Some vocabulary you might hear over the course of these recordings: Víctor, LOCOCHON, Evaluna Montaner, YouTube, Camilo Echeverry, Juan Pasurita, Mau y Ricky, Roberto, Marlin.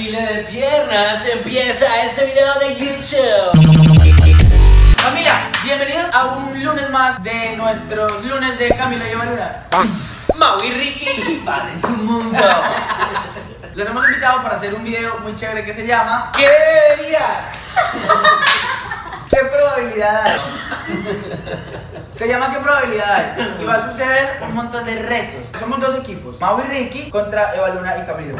desfile de piernas empieza este video de YouTube. Familia, bienvenidos a un lunes más de nuestros lunes de Camilo Echeverry, Mau y Ricky, vale tu mundo. Los hemos invitado para hacer un video muy chévere que se llama ¿qué deberías? ¿Qué probabilidad hay? Se llama ¿qué probabilidad hay? Y va a suceder un montón de retos. Somos dos equipos, Mau y Ricky contra Evaluna y Camilo.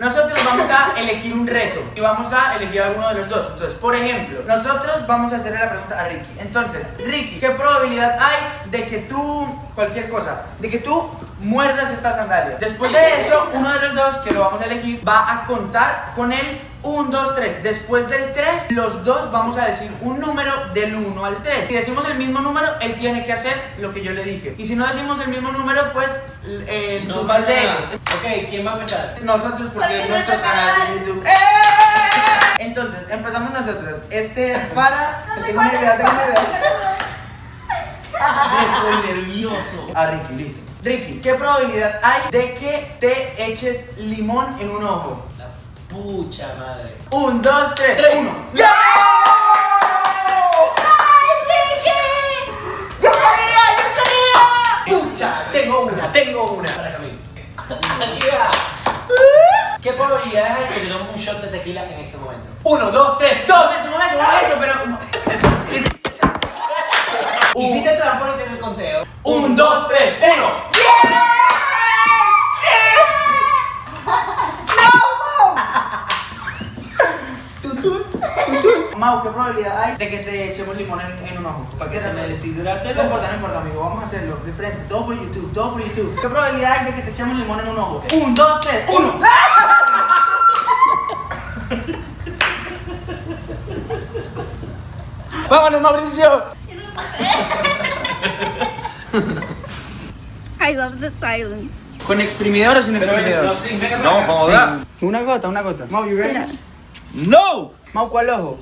Nosotros vamos a elegir un reto y vamos a elegir a alguno de los dos. Entonces, por ejemplo, nosotros vamos a hacerle la pregunta a Ricky. Entonces, Ricky, ¿qué probabilidad hay de que tú, cualquier cosa, de que tú muerdas esta sandalia? Después de eso, uno de los dos que lo vamos a elegir va a contar con el 1, 2, 3. Después del 3, los dos vamos a decir un número del 1 al 3. Si decimos el mismo número, él tiene que hacer lo que yo le dije. Y si no decimos el mismo número, pues no vas de ellos. Ok, ¿quién va a empezar? Nosotros, porque es nuestro canal de YouTube. Entonces, empezamos nosotros. Este es para... Tengo una idea, tengo una idea. Estoy nervioso. Ah, Ricky, listo. Ricky, ¿qué probabilidad hay de que te eches limón en un ojo? Pucha madre. 1, 2, 3, 1. ¡Ya! ¡Ay, Ricky! ¡Yo quería! ¡Pucha! Tengo una. Para Camilo. ¿Qué probabilidades hay que tengamos un shot de tequila en este momento? 1, 2, 3, 2. En este momento, pero... Y si te transformas en el conteo. 1, 2, 3, 1. ¡Ya! Mau, ¿qué probabilidad hay de que te echemos limón en un ojo? ¿Para qué se me deshidrate? No importa, amigo. Vamos a hacerlo de frente. Todo por YouTube, todo por YouTube. ¿Qué probabilidad hay de que te echemos limón en un ojo? 1, 2, 3, 1. ¡Vámonos, Mauricio! I love the silence. ¿Con exprimidor o sin exprimidor? No, joda. Una gota. Mau, you ready? ¡No! Mau, ¿cuál ojo?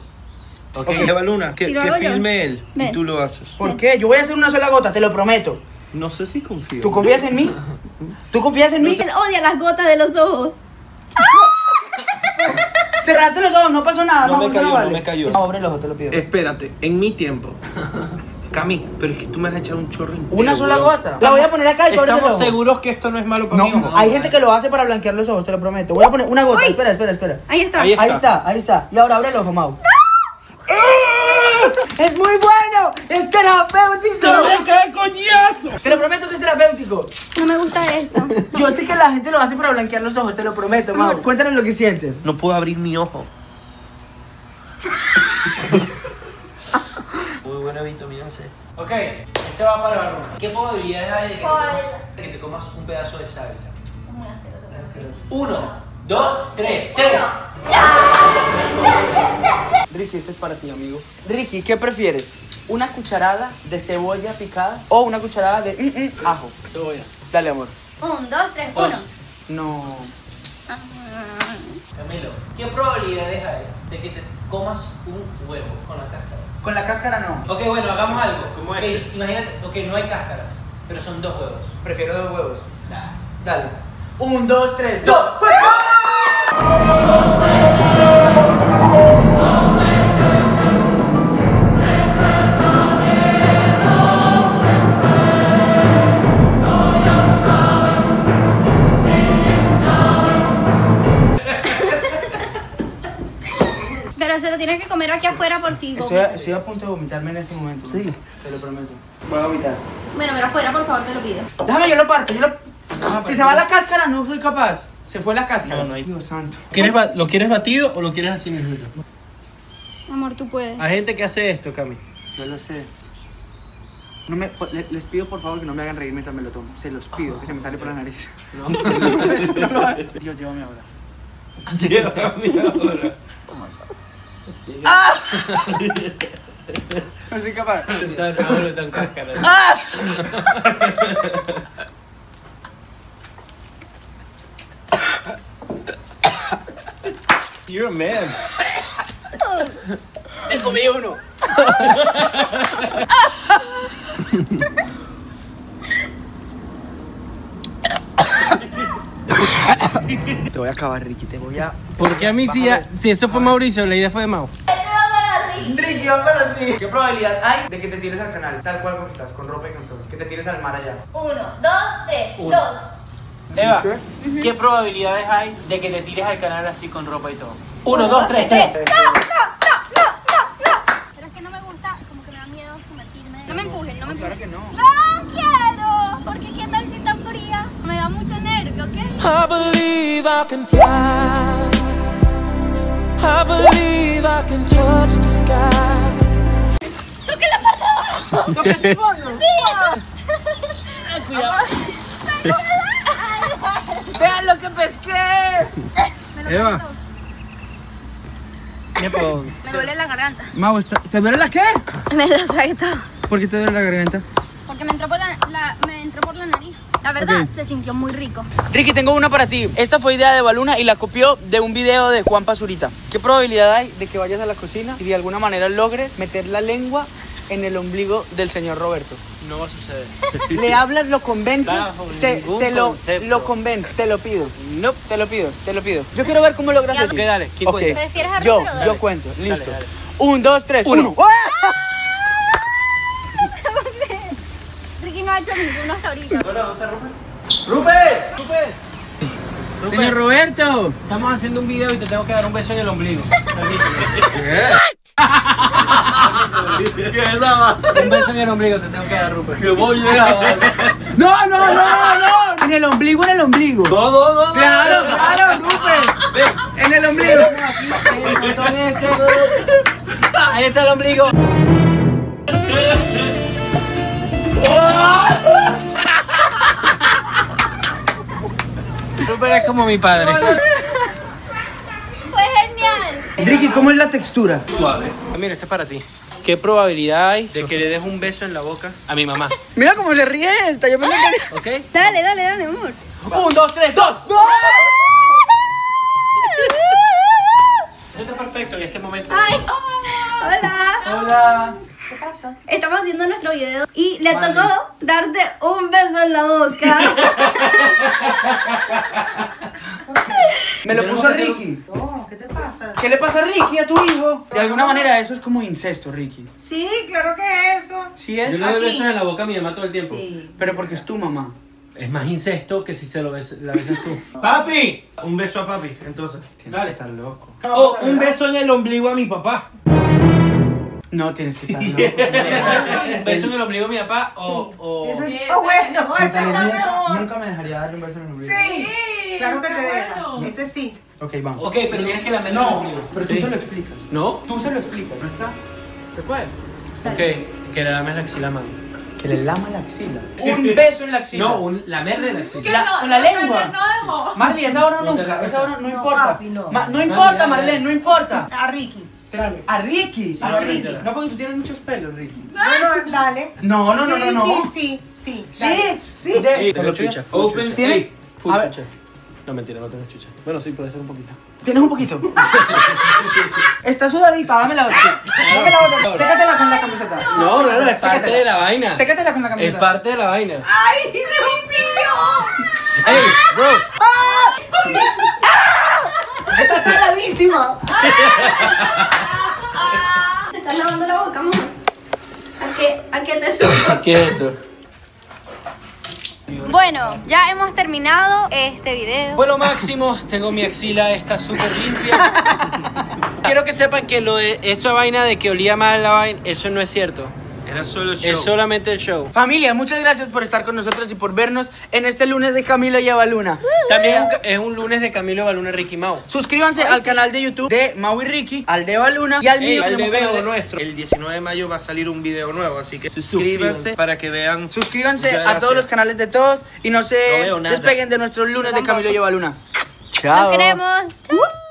Ok, Evaluna, que filme él y tú lo haces. ¿Por qué? Yo voy a hacer una sola gota, te lo prometo. No sé si confío. ¿Tú confías en mí? ¿Tú confías en mí? Él odia las gotas de los ojos. Cerraste los ojos, no pasó nada. No me cayó. No, abre el ojo, te lo pido. Espérate, en mi tiempo. Cami, pero es que tú me has echado un chorro entero. Una sola gota. La voy a poner acá y cóbrate el ojo. Estamos seguros que esto no es malo para mí. No, hay gente que lo hace para blanquear los ojos, te lo prometo. Voy a poner una gota. Espera. Ahí está. Y ahora abre el ojo, Mau. ¡No! ¡Es muy bueno! ¡Es terapéutico! ¡Qué coñazo! Te lo prometo que es terapéutico. No me gusta esto. Yo sé que la gente lo hace para blanquear los ojos, te lo prometo, Mau. Cuéntanos lo que sientes. No puedo abrir mi ojo. Muy buena vitamina C. Ok, este va para la broma. ¿Qué probabilidades hay de que te comas un pedazo de sábila? Son muy asquerosos. 1, 2, 3. Ricky, este es para ti, amigo. Ricky, ¿qué prefieres? ¿Una cucharada de cebolla picada o una cucharada de ajo? Cebolla. Dale, amor. 1, 2, 3, 1. No. Camilo, ¿qué probabilidades hay de que te comas un huevo con la cáscara? Con la cáscara no. Ok, bueno, hagamos algo. ¿Cómo es? Imagínate, ok, no hay cáscaras, pero son dos huevos. Prefiero dos huevos. Dale. 1, 2, 3, 2. Tienes que comer aquí afuera por si vomitas. Estoy a punto de vomitarme en ese momento. Sí. Te lo prometo. Voy a vomitar. Bueno, pero afuera, por favor, te lo pido. Déjame, yo lo parto. Si se va la cáscara, no soy capaz. Se fue la cáscara. No, no hay. Dios santo. ¿Lo quieres batido o lo quieres así mismo? Amor, tú puedes. Hay gente que hace esto, Cami. Yo lo sé. Les pido, por favor, que no me hagan reír mientras me lo tomo. Se los pido, que se me sale por la nariz. No. Dios, llévame ahora. ¡Ah! No soy capaz. ¡Ah! You're a man. Me comí uno. Te voy a acabar, Ricky, te voy a... Porque a mí sí, si eso fue Mauricio, la idea fue de Mau. Ricky, va para ti. ¿Qué probabilidad hay de que te tires al canal, tal cual como estás, con ropa y con todo? Que te tires al mar allá. 1, 2, 3, 2. Eva, ¿qué probabilidades hay de que te tires al canal así con ropa y todo? 1, 2, 3, 3. No. Pero es que no me gusta, como que me da miedo sumergirme. No me empujen, no me empujen. Claro que no. ¡No quiero! Porque qué tal si tan fría. Me da mucho nervio, ¿ok? I believe I can fly. I believe I can touch the sky. ¡Toque la parte de abajo! ¡Toque el fondo! ¡Sí! ¡Cuidado! ¡Vean lo que pesqué! Eva. ¿Qué pasó? Me duele la garganta. Mau, ¿te duele la qué? Me lo tragué todo. ¿Por qué te duele la garganta? Porque me entró por la nariz. La verdad, se sintió muy rico. Ricky, tengo una para ti. Esta fue idea de Evaluna y la copió de un video de Juan Pasurita. ¿Qué probabilidad hay de que vayas a la cocina y de alguna manera logres meter la lengua en el ombligo del señor Roberto? No va a suceder. Le hablas, lo convences, se lo convence, te lo pido. No, te lo pido. Yo quiero ver cómo logras eso. ¿Qué, dale? ¿Quién cuenta? Yo cuento, listo. 1, 2, 3, 1. No ha hecho ninguno hasta ahorita. Hola, ¿dónde está Rupert? Señor Roberto, estamos haciendo un video y te tengo que dar un beso en el ombligo. ¿Qué? ¿Qué es nada? Un beso en el ombligo te tengo que dar, Rupert. Que voy a... No. En el ombligo, No. Claro, Rupert. En el ombligo. Ahí está el ombligo. Rupert es como mi padre. Fue genial. Ricky, ¿cómo es la textura? Suave. Mira, esta es para ti. ¿Qué probabilidad hay de que le des un beso en la boca a mi mamá? Mira cómo le ríe esta. Yo pensé que... ¿Okay? Dale, amor. 1, 2, 3, 2. ¡No! Esto está perfecto en este momento. Ay. Hola. ¿Qué pasa? Estamos haciendo nuestro video y le tocó darte un beso en la boca. Me lo puso Ricky. No, ¿qué te pasa? ¿Qué le pasa a Ricky, a tu hijo? De alguna manera eso es como incesto, Ricky. Sí, claro que eso. Sí es. Yo le doy besos en la boca a mi mamá todo el tiempo. Sí. Pero porque es tu mamá. Es más incesto que si se lo ves, la besas tú. ¡Papi! Un beso a papi, entonces. Dale, estás loco. O un beso en el ombligo a mi papá. No, tienes que estar loco. Un beso en el ombligo a mi papá o... Eso es... ¡Oh, bueno! ¡Eso está mejor! Nunca me dejaría darle un beso en el ombligo. Sí, claro que te dejo. Ese sí. Ok, vamos. Ok, pero tienes que la metas en el ombligo. Pero tú se lo explicas. ¿No? Tú se lo explicas, ¿no está? ¿Se puede? Ok, que le lames la axila, mami. ¿Que le lama la axila? Un beso en la axila. No, un lamer de la axila. ¿Con la lengua? Marlin, esa hora nunca. Esa hora no importa. No importa, Marlin, no importa. A Ricky. A Ricky, no, porque tú tienes muchos pelos, Ricky. No, dale. No. Sí. Tengo chucha. Open. ¿Tienes? A ver. No, mentira, no tengo chucha. Bueno, sí, puede ser un poquito. ¿Tienes un poquito? Está sudadita, dame la otra. Sécatela con la camiseta. No, es parte de la vaina. Sécatela con la camiseta. Es parte de la vaina. ¡Ay, Dios mío! ¡Ey, bro! ¡Está saladísima! Te estás lavando la boca, amor. ¿A qué te supo? ¿Qué es esto? Bueno, ya hemos terminado este video. Bueno, Máximo, tengo mi axila, está súper limpia. Quiero que sepan que lo de esta vaina de que olía mal la vaina, eso no es cierto. Era solo el show. Es solamente el show. Familia, muchas gracias por estar con nosotros y por vernos en este lunes de Camilo y Evaluna. También es un lunes de Camilo, Evaluna, Ricky, Mau. Suscríbanse al canal de YouTube de Mau y Ricky, al de Evaluna y al mío. Al de video nuestro. El 19 de mayo va a salir un video nuevo, así que suscríbanse para que vean. Suscríbanse a todos los canales de todos y no se despeguen de nuestros lunes de Camilo y Evaluna. Chao. Nos queremos. Chao.